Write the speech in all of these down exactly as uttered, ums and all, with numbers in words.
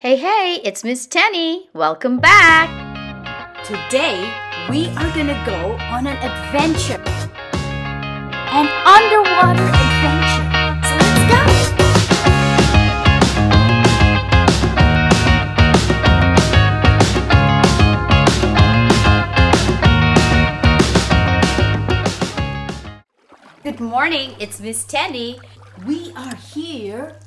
Hey, hey, it's Miss Tenny. Welcome back. Today, we are gonna go on an adventure. An underwater adventure. So let's go. Good morning, it's Miss Tenny. We are here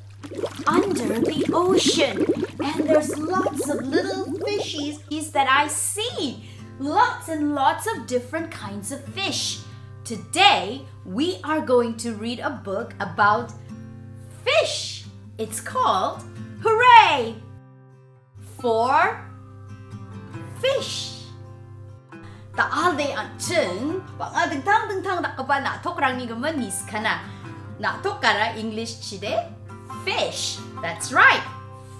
under the ocean. And there's lots of little fishies that I see. Lots and lots of different kinds of fish. Today, we are going to read a book about fish. It's called Hooray for Fish. Taal day ang cheng, pangadeng tang deng tang dakapa na tokrang ni gaman niskana. Na tokara English chide fish. That's right.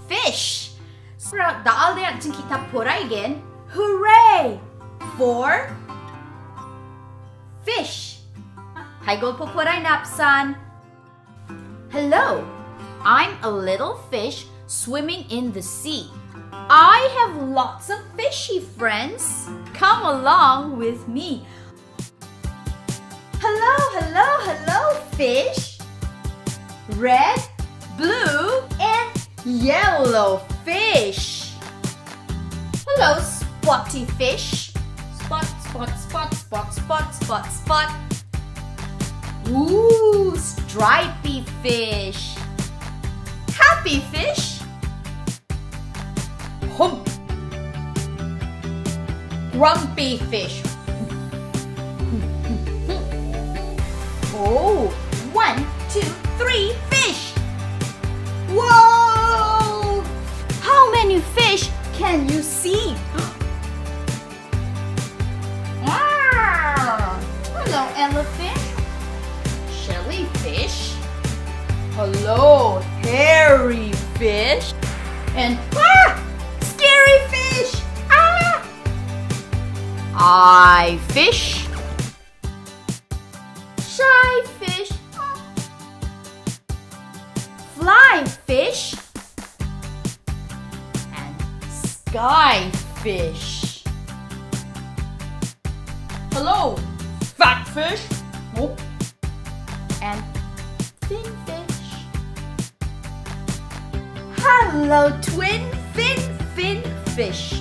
Fish. So daal day ating kita pora again. Hooray for fish. Haygol po poray napsan. Hello. I'm a little fish swimming in the sea. I have lots of fishy friends. Come along with me. Hello, hello, hello, fish. Red, blue, and yellow fish. Hello, spotty fish. Spot, spot, spot, spot, spot, spot, spot. Ooh, stripy fish. Happy fish. Hump. Grumpy fish. Oh, one, two, three fish. Whoa! Fish, can you see? Ah, hello, elephant. Jellyfish. Hello, hairy fish. And ah, scary fish. Ah, eye fish. Shy fish. Ah. Fly fish. Sky fish. Hello, fat fish. Oh. And thin fish. Hello, twin fin fin fish.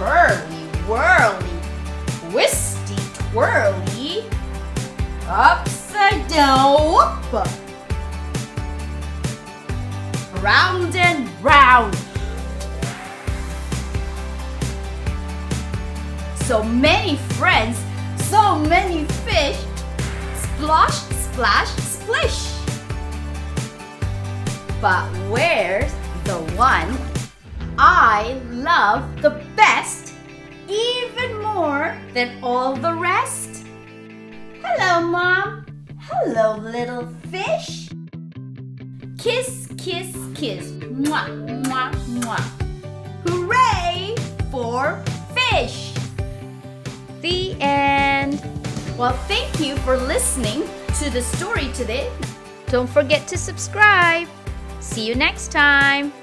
Whirly, whirly, twisty, twirly, upside down, whoop. Round and round. So many friends, so many fish. Splosh, splash, splish. But where's the one I love the best, even more than all the rest? Hello, Mom. Hello, little fish. Kiss, kiss, kiss. Mwah, mwah, mwah. Hooray for fish. The end. Well, thank you for listening to the story today. Don't forget to subscribe. See you next time.